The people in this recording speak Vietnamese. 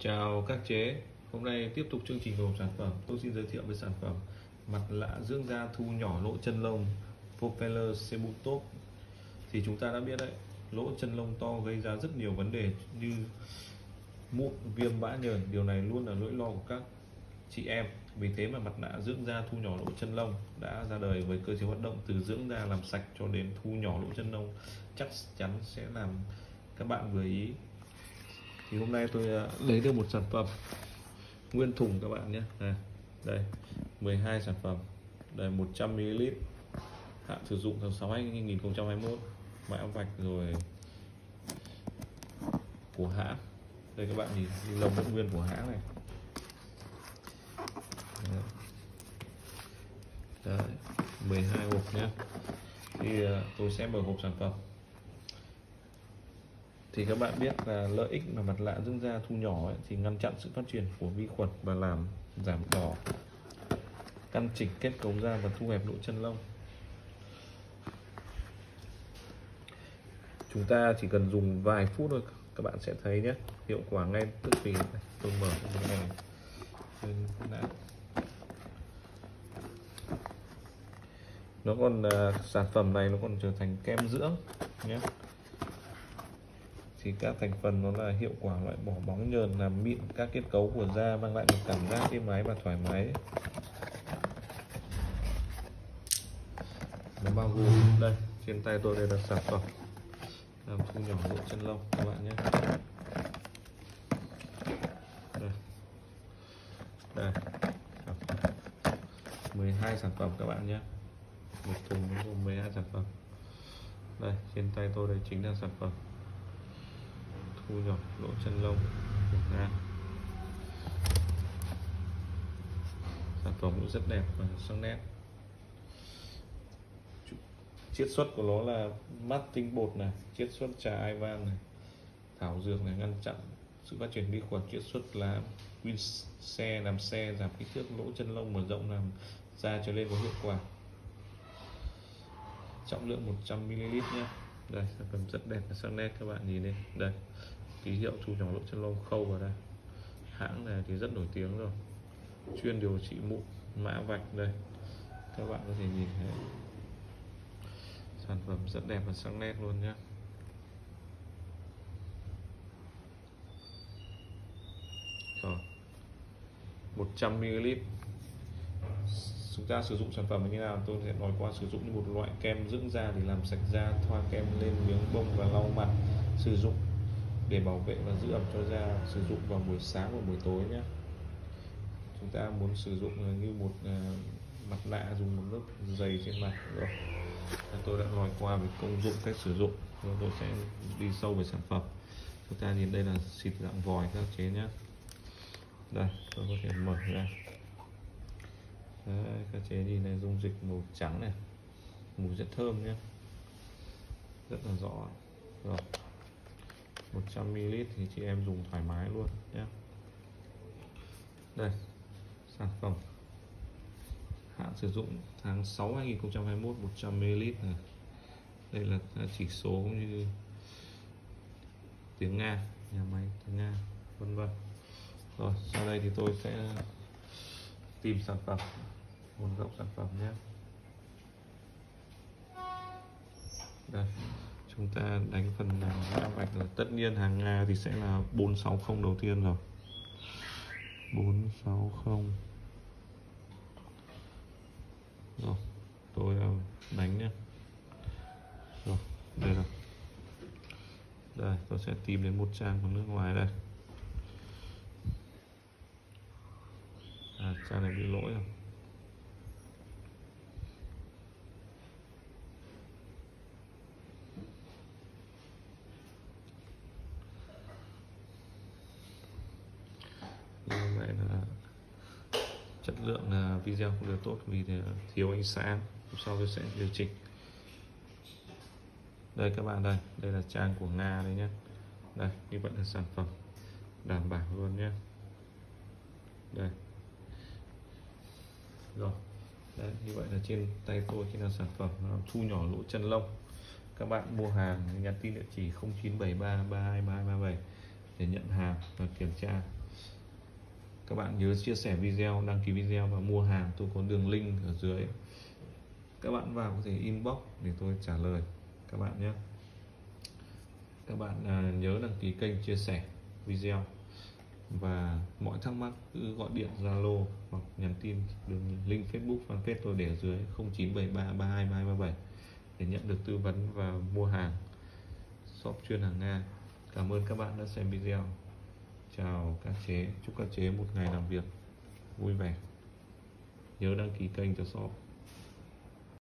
Chào các chế, hôm nay tiếp tục chương trình về hộp sản phẩm. Tôi xin giới thiệu với sản phẩm mặt lạ dưỡng da thu nhỏ lỗ chân lông Propeller Sebum Stop. Thì chúng ta đã biết đấy, lỗ chân lông to gây ra rất nhiều vấn đề như mụn, viêm, bã nhờn. Điều này luôn là nỗi lo của các chị em. Vì thế mà mặt nạ dưỡng da thu nhỏ lỗ chân lông đã ra đời với cơ chế hoạt động từ dưỡng da làm sạch cho đến thu nhỏ lỗ chân lông, chắc chắn sẽ làm các bạn vừa ý. Thì hôm nay tôi lấy được một sản phẩm nguyên thùng các bạn nhé. Đây, 12 sản phẩm, đây 100ml, hạn sử dụng tháng 6 2021, mã vạch rồi của hãng. Đây các bạn nhìn lồng vẫn nguyên của hãng này. Đấy, 12 hộp nhé. Thì tôi sẽ mở hộp sản phẩm. Thì các bạn biết là lợi ích mà mặt nạ dưỡng da thu nhỏ ấy, thì ngăn chặn sự phát triển của vi khuẩn và làm giảm đỏ, căn chỉnh kết cấu da và thu hẹp lỗ chân lông. Chúng ta chỉ cần dùng vài phút thôi, các bạn sẽ thấy nhé, hiệu quả ngay tức thì. Tôi mở cái này đã. Nó còn sản phẩm này nó còn trở thành kem dưỡng nhé. Thì các thành phần nó là hiệu quả loại bỏ bóng nhờn, làm mịn các kết cấu của da, mang lại một cảm giác êm ái và thoải mái. Nó bao gồm đây, trên tay tôi đây là sản phẩm làm thu nhỏ lỗ chân lông các bạn nhé. Đây, 12 sản phẩm các bạn nhé, một thùng gồm 12 sản phẩm. Đây, trên tay tôi đây chính là sản phẩm thu nhỏ lỗ chân lông của Nga. Sản phẩm cũng rất đẹp và sắc nét. Chiết xuất của nó là mát tinh bột này, chiết xuất trà ai vang này, thảo dược này, ngăn chặn sự phát triển vi khuẩn, chiết xuất là Quince làm xe, giảm kích thước lỗ chân lông, mở rộng làm da trở lên có hiệu quả. Trọng lượng 100ml nhé. Đây, sản phẩm rất đẹp và sắc nét, các bạn nhìn đây. Đây, ký hiệu thu nhỏ lỗ chân lông khâu vào đây. Hãng này thì rất nổi tiếng rồi, chuyên điều trị mụn, mã vạch đây. Các bạn có thể nhìn thấy sản phẩm rất đẹp và sắc nét luôn nhé. Rồi, 100ml. Chúng ta sử dụng sản phẩm như nào, tôi sẽ nói qua. Sử dụng như một loại kem dưỡng da để làm sạch da, thoa kem lên miếng bông và lau mặt. Sử dụng để bảo vệ và giữ ẩm cho da. Sử dụng vào buổi sáng và buổi tối nhé. Chúng ta muốn sử dụng như một mặt nạ, dùng một lớp dày trên mặt. Rồi, tôi đã nói qua về công dụng, cách sử dụng. Rồi tôi sẽ đi sâu về sản phẩm. Chúng ta nhìn đây là xịt dạng vòi các chế nhé. Đây, tôi có thể mở ra. Đấy, các chế nhìn này, dung dịch màu trắng này, mùi rất thơm nhé, rất là rõ. Rồi, 100ml thì chị em dùng thoải mái luôn nhé. Đây, sản phẩm hạn sử dụng tháng 6 2021, 100ml này. Đây là chỉ số cũng như tiếng Nga, nhà máy tiếng Nga, vân vân. Rồi, sau đây thì tôi sẽ tìm sản phẩm, nguồn gốc sản phẩm nhé. Đây, chúng ta đánh phần mã vạch rồi. Tất nhiên hàng Nga thì sẽ là 460 đầu tiên rồi. 460. Rồi, tôi đánh nhé. Rồi, đây rồi. Đây, tôi sẽ tìm đến một trang của nước ngoài đây. Trang này bị lỗi rồi. Như vậy là chất lượng là video không được tốt vì thiếu ánh sáng. Sau tôi sẽ điều chỉnh. Đây các bạn, đây, đây là trang của Nga đấy nhé. Đây, như vậy là sản phẩm đảm bảo luôn nhé. Đây. Rồi, đấy, như vậy là trên tay tôi chính là sản phẩm thu nhỏ lỗ chân lông. Các bạn mua hàng nhắn tin địa chỉ 0973323337 để nhận hàng và kiểm tra. Các bạn nhớ chia sẻ video, đăng ký video và mua hàng. Tôi có đường link ở dưới, các bạn vào có thể inbox để tôi trả lời các bạn nhé. Các bạn nhớ đăng ký kênh, chia sẻ video, và mọi thắc mắc cứ gọi điện Zalo hoặc nhắn tin đường link Facebook fanpage tôi để ở dưới 0973323237 để nhận được tư vấn và mua hàng shop chuyên hàng Nga. Cảm ơn các bạn đã xem video. Chào các chế, chúc các chế một ngày làm việc vui vẻ. Nhớ đăng ký kênh cho shop.